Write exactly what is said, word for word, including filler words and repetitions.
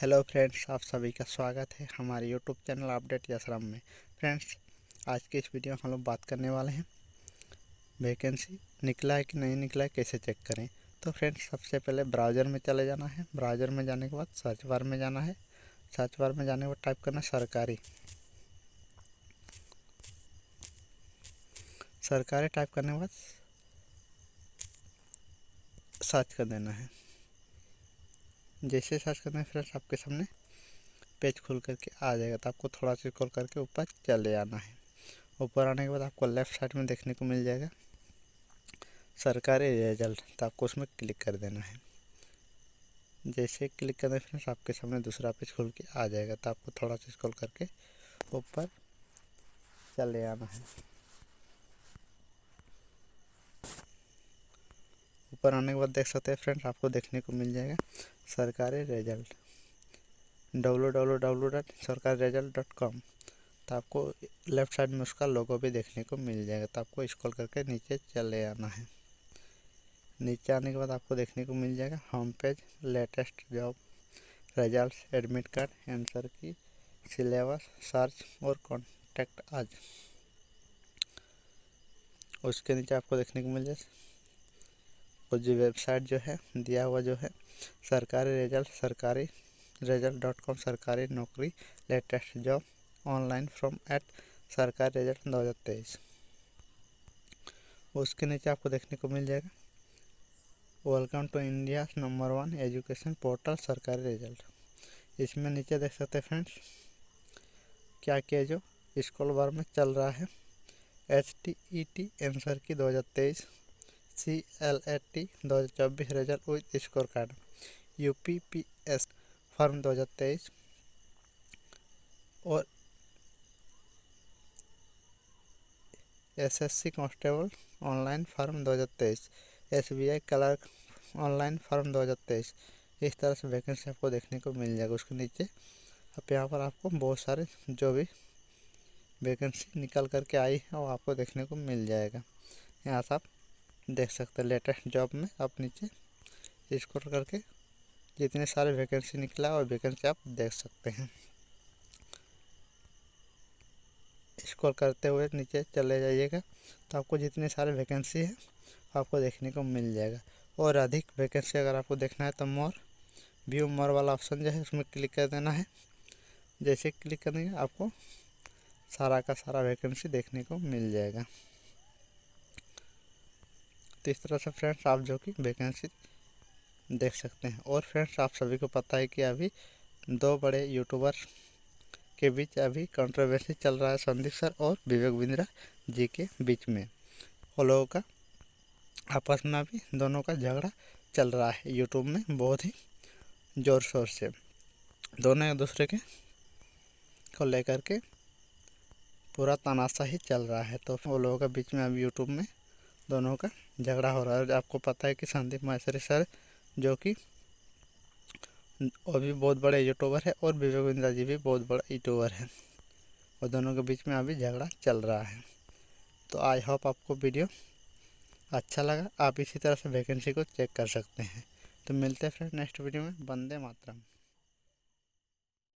Hello friends, आप सभी का स्वागत है हमारे यूट्यूब चैनल अपडेट यशराम में। फ्रेंड्स, आज के इस वीडियो में हम लोग बात करने वाले हैं वैकेंसी निकला है कि नहीं निकला है, कैसे चेक करें। तो फ्रेंड्स, सबसे पहले ब्राउज़र में चले जाना है। ब्राउज़र में जाने के बाद सर्च बार में जाना है। सर्च बार में जाने के बाद टाइप करना सरकारी सरकारी टाइप करने के बाद सर्च कर देना है। जैसे सर्च करते हैं फ्रेंड्स, आपके सामने पेज खुल करके आ जाएगा। तो आपको थोड़ा सा स्क्रॉल करके ऊपर चले आना है। ऊपर आने के बाद आपको लेफ़्ट साइड में देखने को मिल जाएगा सरकारी रिजल्ट, तो आपको उसमें क्लिक कर देना है। जैसे क्लिक करते हैं फ्रेंड्स, आपके सामने दूसरा पेज खुल के आ जाएगा। तो आपको थोड़ा सा स्क्रॉल करके ऊपर चले आना है। ऊपर आने के बाद देख सकते हैं फ्रेंड्स, आपको देखने को मिल जाएगा Sarkari result W W W dot Sarkari result dot com. तो आपको लेफ़्ट साइड में उसका लोगो भी देखने को मिल जाएगा। तो आपको स्क्रॉल करके नीचे चले आना है। नीचे आने के बाद आपको देखने को मिल जाएगा home page, latest job, result, admit card, answer key, syllabus, search और कॉन्टैक्ट आज। उसके नीचे आपको देखने को मिल जाएगा और जो वेबसाइट जो है दिया हुआ जो है सरकारी रिजल्ट सरकारी result dot com, Sarkari Naukri, latest job, online from at Sarkari result दो हज़ार तेईस। उसके नीचे आपको देखने को मिल जाएगा welcome to India number one education portal Sarkari result. इसमें नीचे देख सकते हैं फ्रेंड्स क्या क्या जो स्कॉल बार में चल रहा है। H T E T answer key दो हज़ार तेईस, सी एल ए टी दो हज़ार चौबीस result with score card, U P P S form दो हज़ार तेईस और S S C constable online form दो हज़ार तेईस, S B I clerk online form दो हज़ार तेईस। इस तरह से वैकेंसी आपको देखने को मिल जाएगा। उसके नीचे अब यहाँ पर आपको बहुत सारे जो भी वैकेंसी निकल करके आई है वो आपको देखने को मिल जाएगा। यहाँ से आप देख सकते हैं लेटेस्ट जॉब में आप नीचे स्क्रॉल करके जितने सारे वैकेंसी निकला और वैकेंसी आप देख सकते हैं। स्क्रॉल करते हुए नीचे चले जाइएगा तो आपको जितने सारे वैकेंसी है आपको देखने को मिल जाएगा। और अधिक वैकेंसी अगर आपको देखना है तो मोर व्यू मोर वाला ऑप्शन जो है उसमें क्लिक कर देना है। जैसे क्लिक करेंगे आपको सारा का सारा वैकेंसी देखने को मिल जाएगा। तो इस तरह से फ्रेंड्स आप जो कि वैकेंसी देख सकते हैं। और फ्रेंड्स, आप सभी को पता है कि अभी दो बड़े यूट्यूबर के बीच अभी कंट्रोवर्सी चल रहा है, संदीप सर और विवेक बिंद्रा जी के बीच में। वो लोगों का आपस में अभी दोनों का झगड़ा चल रहा है यूट्यूब में, बहुत ही ज़ोर शोर से। दोनों एक दूसरे के को लेकर के पूरा तनाशा ही चल रहा है। तो वो लोगों के बीच में अभी यूट्यूब में दोनों का झगड़ा हो रहा है। आपको पता है कि संदीप माहेश्वरी सर जो कि वो भी बहुत बड़े यूट्यूबर है और विवेक बिंद्रा जी भी बहुत बड़ा यूट्यूबर है और दोनों के बीच में अभी झगड़ा चल रहा है। तो आई होप आपको वीडियो अच्छा लगा। आप इसी तरह से वैकेंसी को चेक कर सकते हैं। तो मिलते हैं फ्रेंड नेक्स्ट वीडियो में। वंदे मातरम।